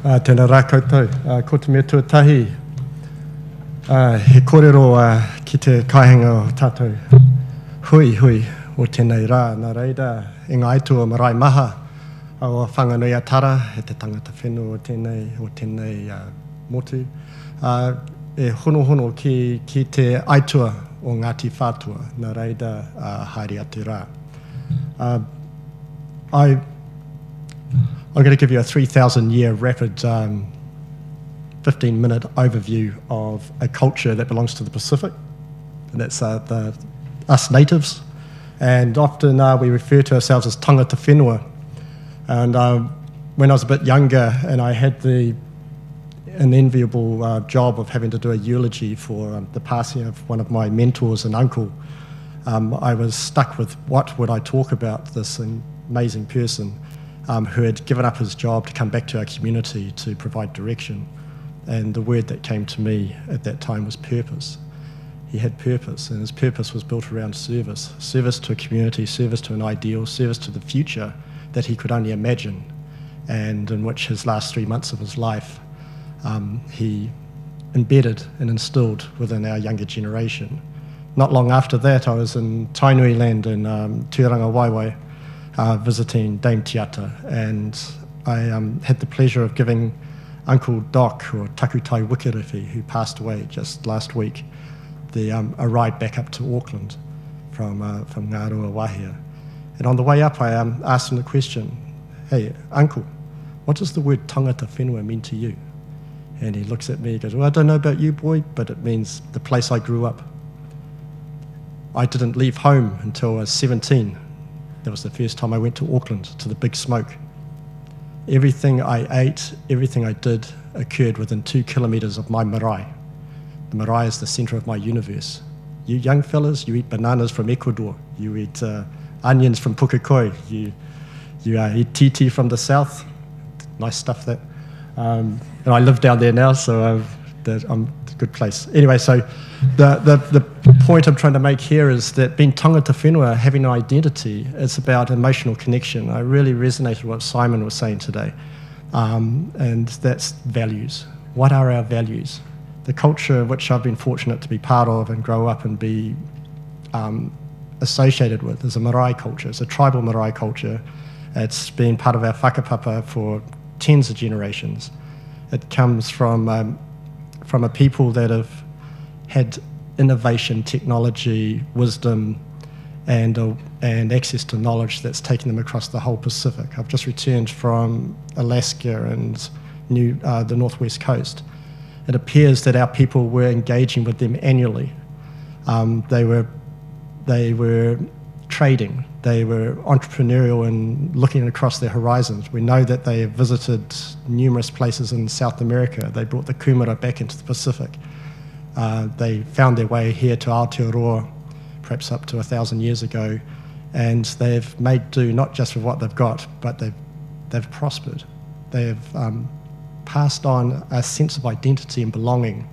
Tēnā rākoutou, ko te mea tuatahi, he kōrero ki te kāinga o tātou hui hui o tēnei rā. Nā reira, e ngā aitua marae maha, awa whanganui atara, he te tangata whenua o tēnei motu. E honohono ki te aitua o Ngāti Whātua, nā reira haere atu rā. I'm going to give you a 3,000-year rapid 15-minute overview of a culture that belongs to the Pacific, and that's us natives. And often we refer to ourselves as tangata whenua. And when I was a bit younger, and I had an enviable job of having to do a eulogy for the passing of one of my mentors and uncle, I was stuck with what would I talk about this amazing person. Who had given up his job to come back to our community to provide direction. And the word that came to me at that time was purpose. He had purpose, and his purpose was built around service. Service to a community, service to an ideal, service to the future that he could only imagine, and in which his last 3 months of his life he embedded and instilled within our younger generation. Not long after that, I was in Tainui land in Tūranga Waiwai, visiting Dame Tiata, and I had the pleasure of giving Uncle Doc, or Takutai Wikirefi, who passed away just last week, a ride back up to Auckland from Ngārua Wāhia. And on the way up, I asked him the question, "Hey, Uncle, what does the word tangata whenua mean to you?" And he looks at me and goes, "Well, I don't know about you, boy, but it means the place I grew up. I didn't leave home until I was 17. That was the first time I went to Auckland, to the Big Smoke. Everything I ate, everything I did, occurred within 2 kilometres of my marae. The marae is the centre of my universe. You young fellas, you eat bananas from Ecuador. You eat onions from Pukekohe. You eat titi from the south. Nice stuff, that. And I live down there now, so it's a good place. Anyway, so the point I'm trying to make here is that being tangata whenua, having an identity, it's about emotional connection. I really resonated with what Simon was saying today, and that's values. What are our values? The culture which I've been fortunate to be part of and grow up and be associated with is a marae culture. It's a tribal marae culture. It's been part of our whakapapa for tens of generations. It comes from a people that have had innovation, technology, wisdom, and access to knowledge that's taken them across the whole Pacific. I've just returned from Alaska and the northwest coast. It appears that our people were engaging with them annually. They were trading. They were entrepreneurial and looking across their horizons. We know that they visited numerous places in South America. They brought the kumara back into the Pacific. They found their way here to Aotearoa, perhaps up to 1,000 years ago, and they've made do not just with what they've got, but they've prospered. They've passed on a sense of identity and belonging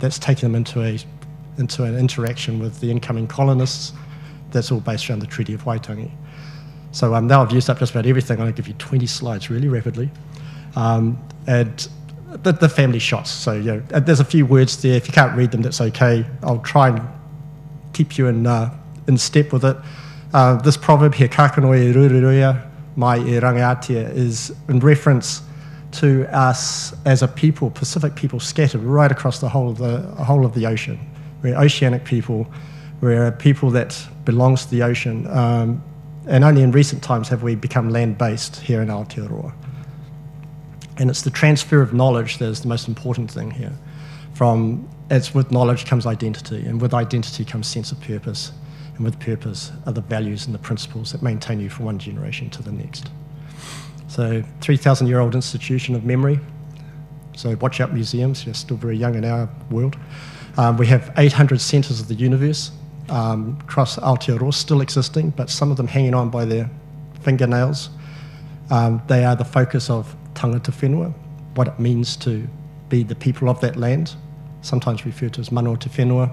that's taken them into an interaction with the incoming colonists. That's all based around the Treaty of Waitangi. So now I've used up just about everything. I'm going to give you 20 slides really rapidly. And the family shots. So yeah, there's a few words there. If you can't read them, that's okay. I'll try and keep you in step with it. This proverb here, "Kākanoe e rururuia, mai e rangiatia," is in reference to us as a people, Pacific people scattered right across the whole of the ocean. We're oceanic people. We're a people that belongs to the ocean, and only in recent times have we become land-based here in Aotearoa. And it's the transfer of knowledge that is the most important thing here. With knowledge comes identity, and with identity comes sense of purpose, and with purpose are the values and the principles that maintain you from one generation to the next. So 3,000-year-old institution of memory. So watch out, museums, you're still very young in our world. We have 800 centres of the universe, across Aotearoa, still existing, but some of them hanging on by their fingernails. They are the focus of tangata whenua, what it means to be the people of that land, sometimes referred to as mana te whenua.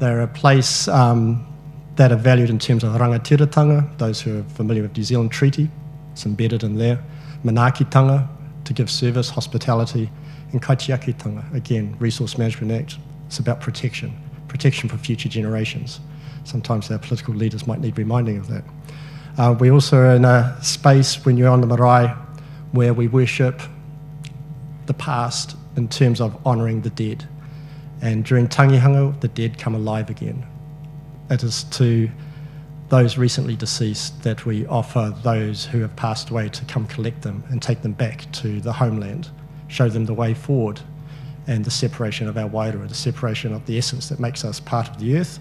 They're a place that are valued in terms of rangatiratanga, those who are familiar with New Zealand treaty, it's embedded in there, manaakitanga, to give service, hospitality, and kaitiakitanga, again, Resource Management Act. It's about protection, protection for future generations. Sometimes our political leaders might need reminding of that. We also are in a space, when you're on the marae, where we worship the past in terms of honouring the dead. And during Tangihanga, the dead come alive again. It is to those recently deceased that we offer those who have passed away to come collect them and take them back to the homeland, show them the way forward and the separation of our wairua, the separation of the essence that makes us part of the earth,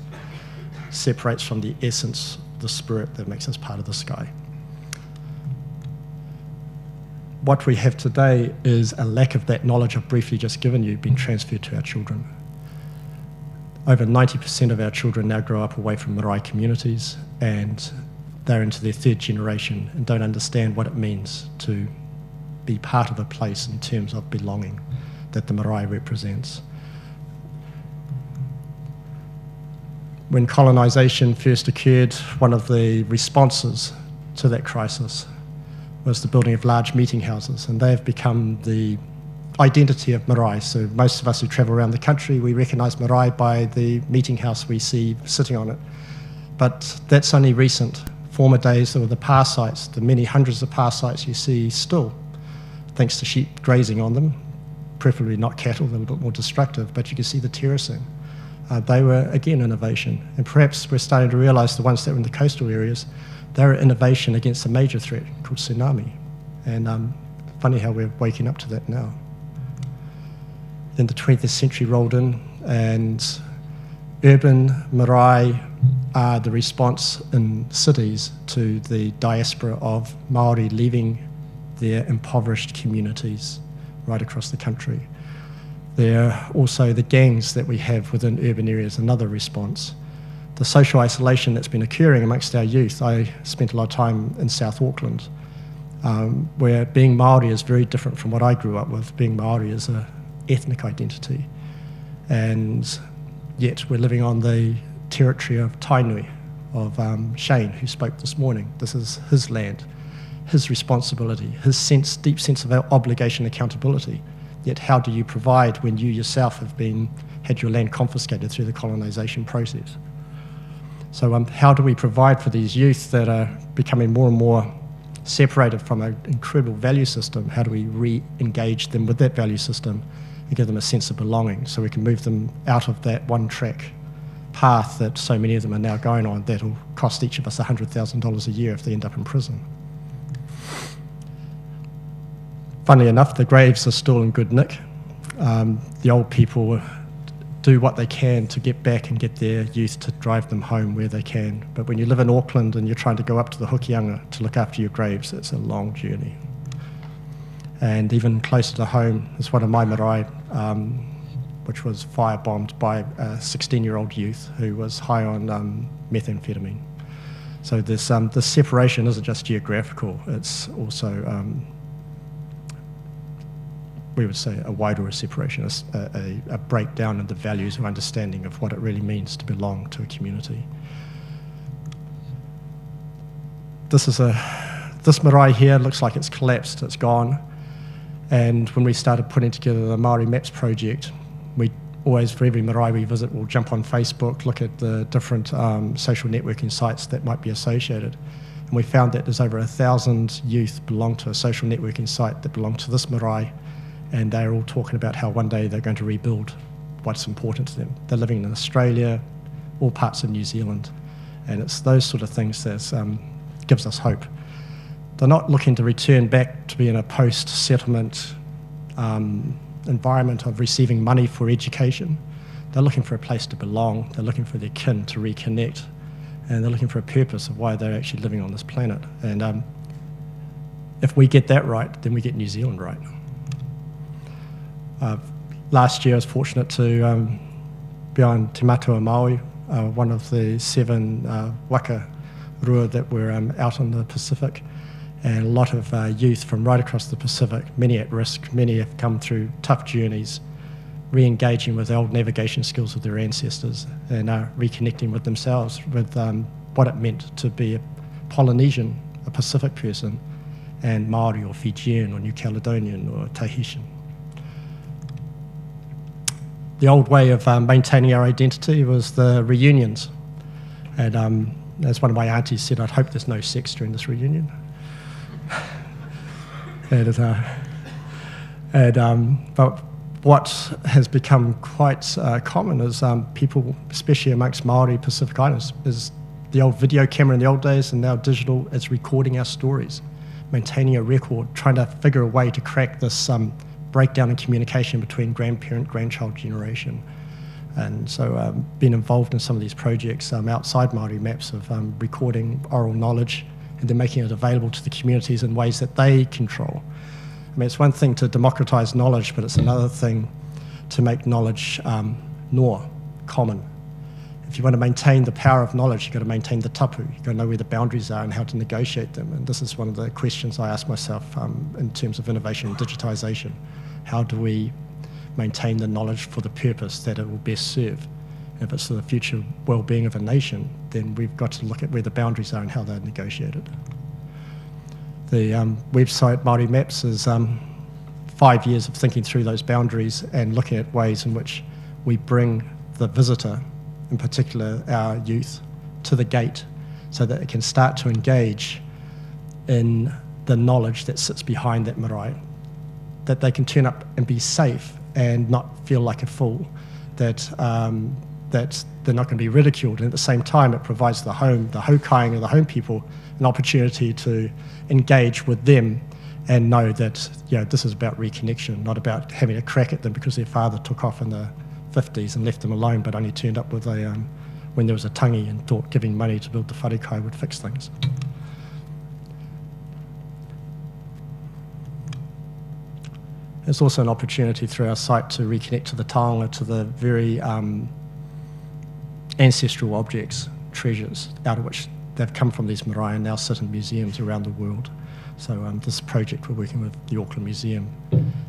separates from the essence, the spirit that makes us part of the sky. What we have today is a lack of that knowledge I've briefly just given you being transferred to our children. Over 90% of our children now grow up away from marae communities, and they're into their third generation and don't understand what it means to be part of a place in terms of belonging that the marae represents. When colonisation first occurred, one of the responses to that crisis was the building of large meeting houses, and they have become the identity of marae. So most of us who travel around the country, we recognise marae by the meeting house we see sitting on it. But that's only recent. Former days, there were the pā sites, the many hundreds of pā sites you see still, thanks to sheep grazing on them, preferably not cattle, they're a bit more destructive, but you can see the terracing. They were, again, innovation. And perhaps we're starting to realise the ones that were in the coastal areas, they're innovation against a major threat called tsunami. And funny how we're waking up to that now. Then the 20th century rolled in, and urban marae are the response in cities to the diaspora of Māori leaving their impoverished communities right across the country. There are also the gangs that we have within urban areas, another response. The social isolation that's been occurring amongst our youth. I spent a lot of time in South Auckland, where being Māori is very different from what I grew up with. Being Māori is an ethnic identity. And yet we're living on the territory of Tainui, of Shane, who spoke this morning. This is his land, his responsibility, his sense, deep sense of our obligation, accountability. Yet how do you provide when you yourself have had your land confiscated through the colonisation process? So how do we provide for these youth that are becoming more and more separated from an incredible value system? How do we re-engage them with that value system and give them a sense of belonging so we can move them out of that one-track path that so many of them are now going on that'll cost each of us $100,000 a year if they end up in prison? Funnily enough, the graves are still in good nick. The old people do what they can to get back and get their youth to drive them home where they can. But when you live in Auckland and you're trying to go up to the hokianga to look after your graves, it's a long journey. And even closer to home is one of my marae, which was firebombed by a 16-year-old youth who was high on methamphetamine. So this separation isn't just geographical, it's also we would say a wider separation, a breakdown in the values and understanding of what it really means to belong to a community. This marae here looks like it's collapsed, it's gone. And when we started putting together the Māori Maps project, we always, for every marae we visit, we'll jump on Facebook, look at the different social networking sites that might be associated. And we found that there's over 1,000 youth belong to a social networking site that belong to this marae, and they're all talking about how one day they're going to rebuild what's important to them. They're living in Australia, all parts of New Zealand, and it's those sort of things that gives us hope. They're not looking to return back to be in a post-settlement environment of receiving money for education. They're looking for a place to belong, they're looking for their kin to reconnect, and they're looking for a purpose of why they're actually living on this planet. And if we get that right, then we get New Zealand right. Last year I was fortunate to be on Te Matoa Maui, one of the 7 waka rua that were out in the Pacific, and a lot of youth from right across the Pacific, many at risk, many have come through tough journeys, re-engaging with the old navigation skills of their ancestors and reconnecting with themselves, with what it meant to be a Polynesian, a Pacific person, and Māori or Fijian or New Caledonian or Tahitian. The old way of maintaining our identity was the reunions. And as one of my aunties said, I'd hope there's no sex during this reunion. But what has become quite common is people, especially amongst Māori Pacific Islanders, is the old video camera in the old days and now digital is recording our stories, maintaining a record, trying to figure a way to crack this breakdown in communication between grandparent, grandchild generation. And so being involved in some of these projects outside Māori Maps of recording oral knowledge and then making it available to the communities in ways that they control. I mean, it's one thing to democratise knowledge, but it's another thing to make knowledge common. If you want to maintain the power of knowledge, you've got to maintain the tapu. You've got to know where the boundaries are and how to negotiate them. And this is one of the questions I ask myself in terms of innovation and digitisation. How do we maintain the knowledge for the purpose that it will best serve? And if it's for the future well-being of a nation, then we've got to look at where the boundaries are and how they're negotiated. The website Māori Maps is 5 years of thinking through those boundaries and looking at ways in which we bring the visitor, in particular our youth, to the gate so that it can start to engage in the knowledge that sits behind that marae, that they can turn up and be safe and not feel like a fool, that, that they're not going to be ridiculed. And at the same time, it provides the home, the hokainga, and the home people an opportunity to engage with them and know that, you know, this is about reconnection, not about having a crack at them because their father took off in the 50s and left them alone, but only turned up with a when there was a tangi and thought giving money to build the wharekai would fix things. It's also an opportunity through our site to reconnect to the taonga, to the very ancestral objects, treasures, out of which they've come from these marae and now sit in museums around the world. So this project we're working with the Auckland Museum.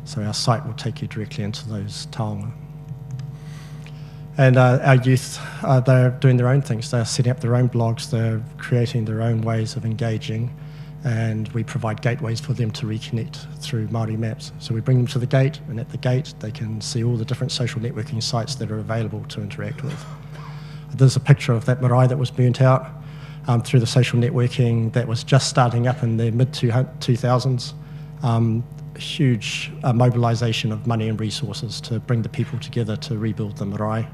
So our site will take you directly into those taonga. And our youth, they're doing their own things. They're setting up their own blogs. They're creating their own ways of engaging. And we provide gateways for them to reconnect through Māori Maps. So we bring them to the gate, and at the gate they can see all the different social networking sites that are available to interact with. There's a picture of that marae that was burnt out through the social networking that was just starting up in the mid-2000s. Huge mobilisation of money and resources to bring the people together to rebuild the marae.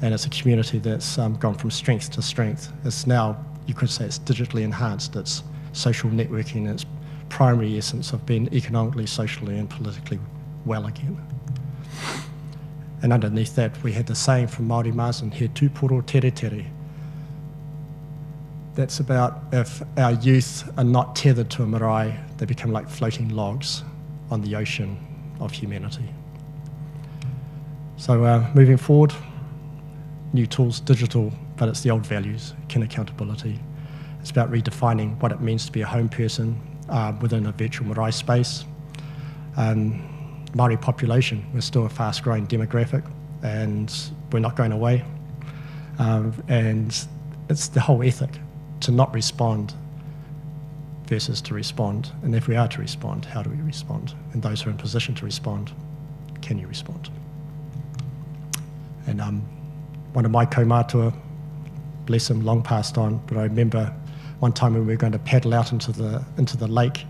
And it's a community that's gone from strength to strength. It's now, you could say, it's digitally enhanced. It's social networking, its primary essence of being economically, socially and politically well again. And underneath that we had the saying from Māori Maps, He Tuporo Teretere. That's about if our youth are not tethered to a marae, they become like floating logs on the ocean of humanity. So moving forward, new tools, digital, but it's the old values, kin accountability. It's about redefining what it means to be a home person within a virtual marae space. Māori population, we're still a fast-growing demographic and we're not going away. And it's the whole ethic to not respond versus to respond. And if we are to respond, how do we respond? And those who are in position to respond, can you respond? And one of my kaumātua, bless him, long passed on, but I remember one time when we were going to paddle out into the lake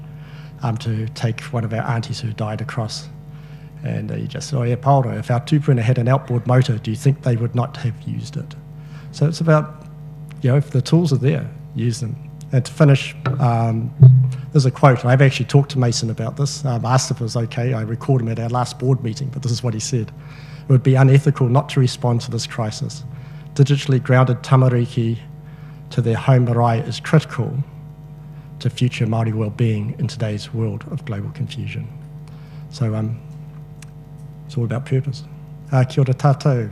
to take one of our aunties who died across. And he just said, "Oh yeah, Paolo, if our tūpuna had an outboard motor, do you think they would not have used it?" So it's about, you know, if the tools are there, use them. And to finish, there's a quote, and I've actually talked to Mason about this. I asked if it was okay. I recorded him at our last board meeting, but this is what he said. "It would be unethical not to respond to this crisis. Digitally grounded tamariki to their home marae is critical to future Māori well-being in today's world of global confusion." So it's all about purpose. Kia ora tātou.